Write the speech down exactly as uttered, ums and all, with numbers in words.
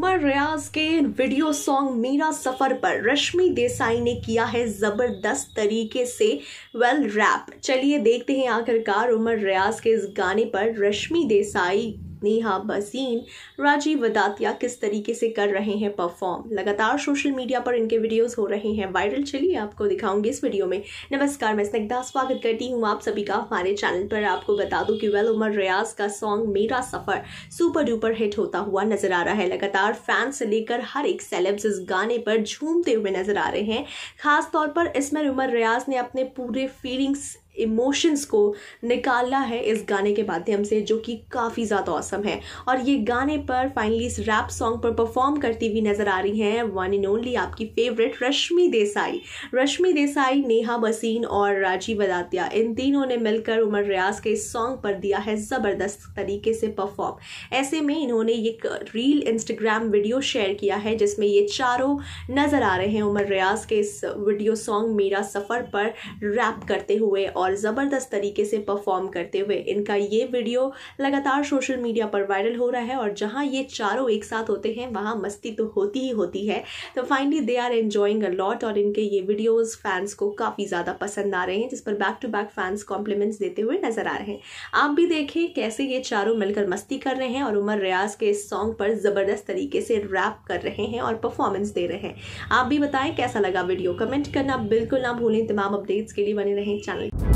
उमर रियाज के video song मेरा सफर पर रश्मि देसाई ने किया है जबरदस्त तरीके से वेल रैप। चलिए देखते हैं आखिरकार उमर रियाज के इस गाने पर रश्मि देसाई, नेहा बसीन, राजीव अदातिया किस तरीके से कर रहे हैं परफॉर्म। लगातार सोशल मीडिया पर इनके वीडियोस हो रहे हैं वायरल। चलिए आपको दिखाऊंगी इस वीडियो में। नमस्कार, मैं स्निग्धा स्वागत करती हूँ आप सभी का हमारे चैनल पर। आपको बता दूं कि वेल उमर रियाज का सॉन्ग मेरा सफर सुपर डुपर हिट होता हुआ नजर आ रहा है। लगातार फैंस से लेकर हर एक सेलेब्स इस गाने पर झूमते हुए नजर आ रहे हैं। खासतौर पर इसमें उमर रियाज ने अपने पूरे फीलिंग्स, इमोशंस को निकाला है इस गाने के माध्यम से, जो कि काफ़ी ज़्यादा औसम है। और ये गाने पर फाइनली इस रैप सॉन्ग पर परफॉर्म करती हुई नज़र आ रही हैं वन एंड ओनली आपकी फेवरेट रश्मि देसाई। रश्मि देसाई, नेहा बसीन और राजीव अदातिया, इन तीनों ने मिलकर उमर रियाज के इस सॉन्ग पर दिया है ज़बरदस्त तरीके से परफॉर्म। ऐसे में इन्होंने एक रील इंस्टाग्राम वीडियो शेयर किया है जिसमें ये चारों नज़र आ रहे हैं उमर रियाज के इस वीडियो सॉन्ग मेरा सफ़र पर रैप करते हुए और ज़बरदस्त तरीके से परफॉर्म करते हुए। इनका ये वीडियो लगातार सोशल मीडिया पर वायरल हो रहा है और जहां ये चारों एक साथ होते हैं वहां मस्ती तो होती ही होती है। तो finally they are enjoying a lot और इनके ये वीडियोस फैंस को काफ़ी ज़्यादा पसंद आ रहे हैं, जिस पर back to back fans compliments देते हुए नजर आ रहे हैं। आप भी देखें कैसे ये चारों मिलकर मस्ती कर रहे हैं और उमर रियाज के इस सॉन्ग पर ज़बरदस्त तरीके से रैप कर रहे हैं और परफॉर्मेंस दे रहे हैं। आप भी बताएं कैसा लगा वीडियो। कमेंट करना बिल्कुल ना भूलें। तमाम अपडेट्स के लिए बने रहें चैनल।